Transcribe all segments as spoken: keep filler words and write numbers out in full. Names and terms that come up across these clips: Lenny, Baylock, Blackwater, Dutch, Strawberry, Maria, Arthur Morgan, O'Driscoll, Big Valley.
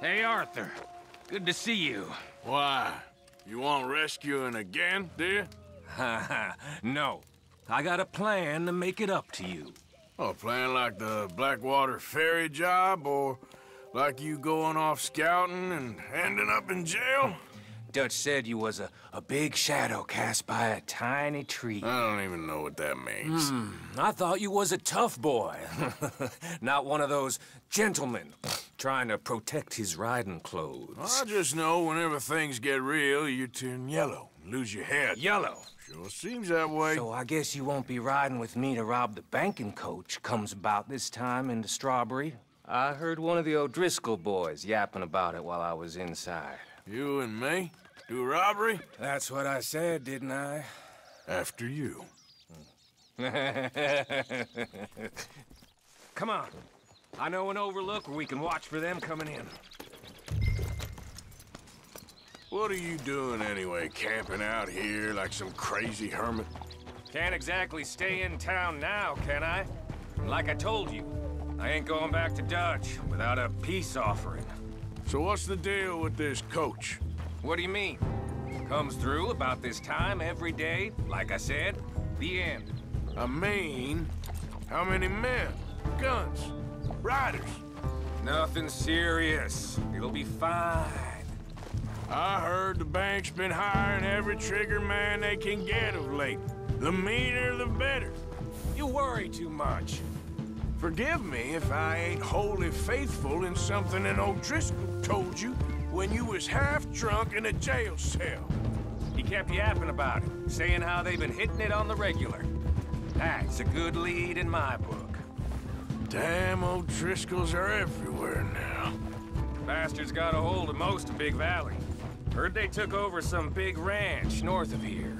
Hey, Arthur. Good to see you. Why? You want rescuing again, dear? Ha ha. No. I got a plan to make it up to you. Oh, a plan like the Blackwater ferry job, or like you going off scouting and ending up in jail? Dutch said you was a, a big shadow cast by a tiny tree. I don't even know what that means. Mm, I thought you was a tough boy. Not one of those gentlemen trying to protect his riding clothes. I just know whenever things get real, you turn yellow, lose your head. Yellow? Sure seems that way. So I guess you won't be riding with me to rob the banking coach comes about this time into Strawberry. I heard one of the O'Driscoll boys yapping about it while I was inside. You and me? Do robbery? That's what I said, didn't I? After you. Come on. I know an overlook where we can watch for them coming in. What are you doing anyway, camping out here like some crazy hermit? Can't exactly stay in town now, can I? Like I told you, I ain't going back to Dutch without a peace offering. So what's the deal with this coach? What do you mean? Comes through about this time every day, like I said, the end. I mean, how many men, guns, riders? Nothing serious. It'll be fine. I heard the bank's been hiring every trigger man they can get of late. The meaner, the better. You worry too much. Forgive me if I ain't wholly faithful in something an O'Driscoll told you when you was half-drunk in a jail cell. He kept yapping about it, saying how they've been hitting it on the regular. That's a good lead in my book. Damn, O'Driscolls are everywhere now. Bastards got a hold of most of Big Valley. Heard they took over some big ranch north of here.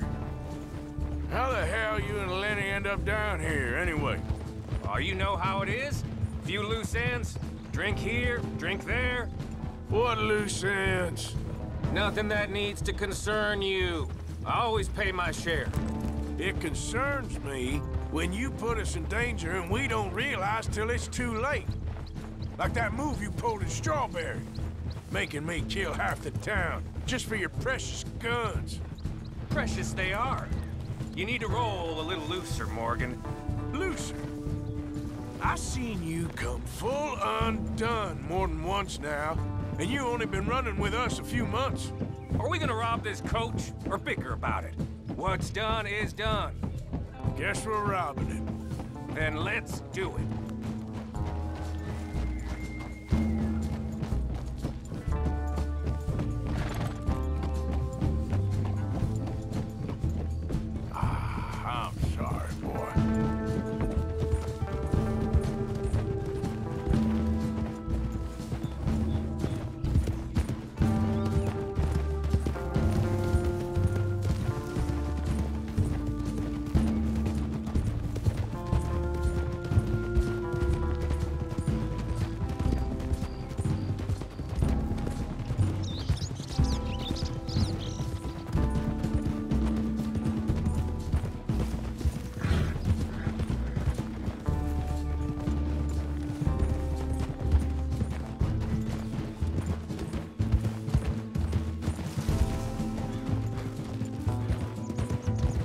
How the hell you and Lenny end up down here, anyway? Oh, you know how it is. Few loose ends. Drink here, drink there. What loose ends? Nothing that needs to concern you. I always pay my share. It concerns me when you put us in danger and we don't realize till it's too late. Like that move you pulled in Strawberry. Making me kill half the town just for your precious guns. Precious they are. You need to roll a little looser, Morgan. Looser? I seen you come full undone more than once now, and you only been running with us a few months. Are we gonna rob this coach or bicker about it? What's done is done. Guess we're robbing it. Then let's do it.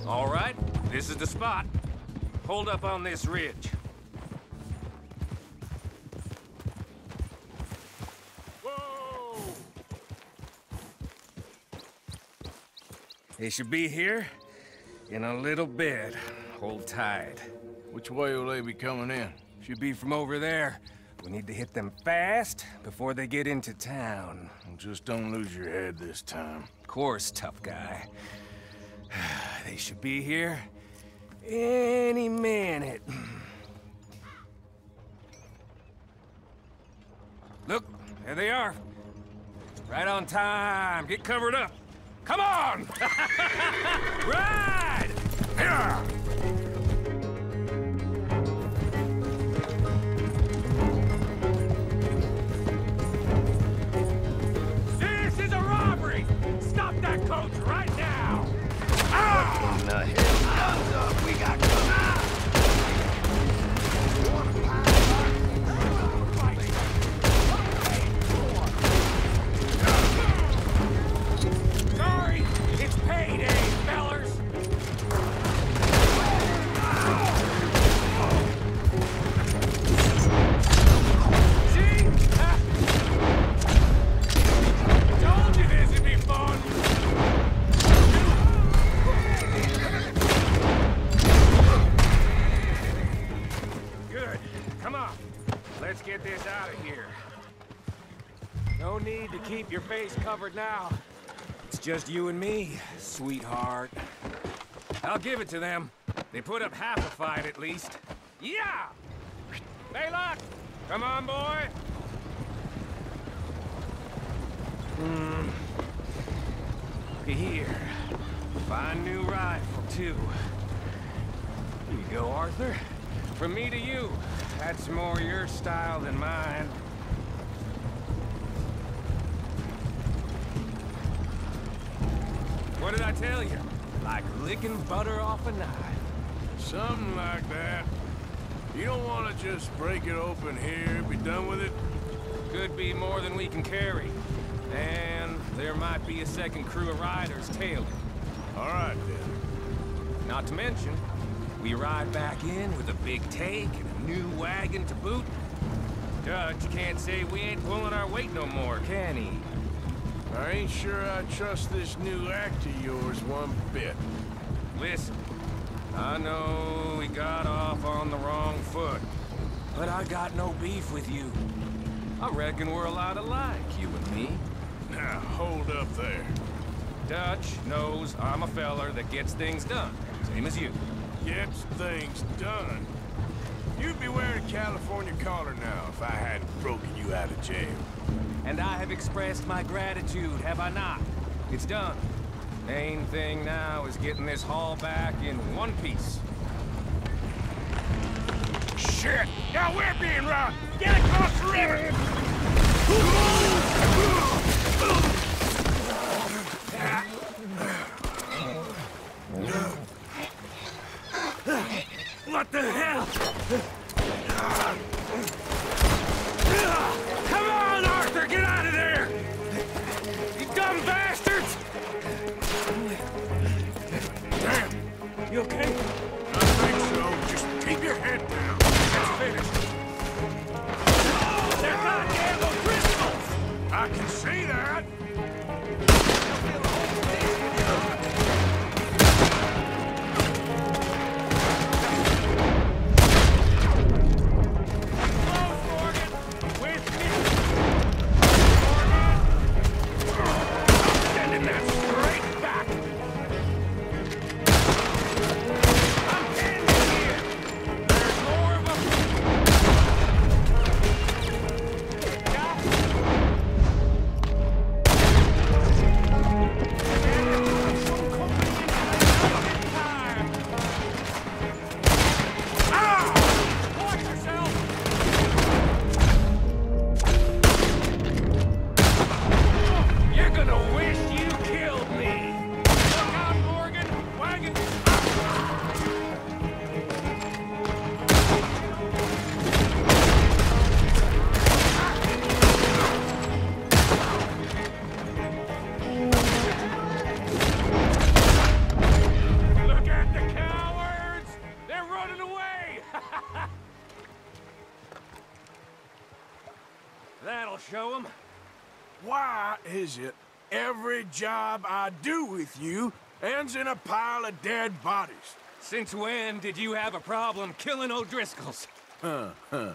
All right, this is the spot. Hold up on this ridge. Whoa! They should be here in a little bit. Hold tight. Which way will they be coming in? Should be from over there. We need to hit them fast before they get into town. Just don't lose your head this time. Of course, tough guy. They should be here any minute. Look, there they are. Right on time. Get covered up. Come on! Ride! Yeah! This is a robbery! Stop that coach right now! Ah! What in the hell? Thumbs up! We got guns! Ah! Let's get this out of here. No need to keep your face covered now. It's just you and me, sweetheart. I'll give it to them. They put up half a fight at least. Yeah! Baylock! Come on, boy! Hmm. Here. Fine new rifle, too. Here you go, Arthur. From me to you. That's more your style than mine. What did I tell you? Like licking butter off a knife. Something like that. You don't want to just break it open here, be done with it? Could be more than we can carry. And there might be a second crew of riders tailing. All right, then. Not to mention, we ride back in with a big take and a new wagon to boot. Dutch can't say we ain't pulling our weight no more, can he? I ain't sure I trust this new act of yours one bit. Listen, I know we got off on the wrong foot, but I got no beef with you. I reckon we're a lot alike, you and me. Now, hold up there. Dutch knows I'm a feller that gets things done, same as you. Gets things done? You'd be wearing a California collar now if I hadn't broken you out of jail. And I have expressed my gratitude, have I not? It's done. Main thing now is getting this haul back in one piece. Shit! Now we're being robbed! Get across the river! What the hell? You okay? I think so. Just keep your head down. It's finished. Oh, they're goddamn O'Driscolls! I can see that! Every job I do with you ends in a pile of dead bodies. Since when did you have a problem killing O'Driscolls? Huh, huh.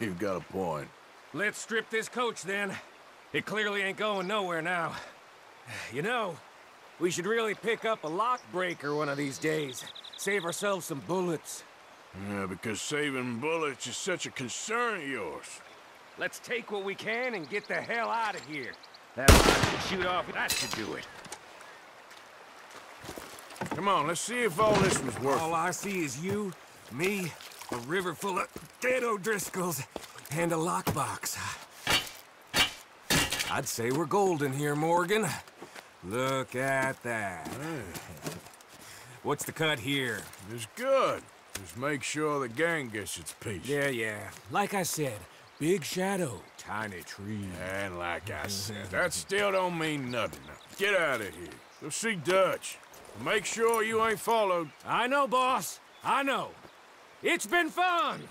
You've got a point. Let's strip this coach, then. It clearly ain't going nowhere now. You know, we should really pick up a lock breaker one of these days. Save ourselves some bullets. Yeah, because saving bullets is such a concern of yours. Let's take what we can and get the hell out of here. That rock should shoot off. That should do it. Come on, let's see if all this was worth it. All I see is you, me, a river full of dead O'Driscolls, and a lockbox. I'd say we're golden here, Morgan. Look at that. Hey. What's the cut here? It's good. Just make sure the gang gets its piece. Yeah, yeah. Like I said, big shadow, tiny tree. And like I said, that still don't mean nothing. Get out of here. Go see Dutch. Make sure you ain't followed. I know, boss. I know. It's been fun.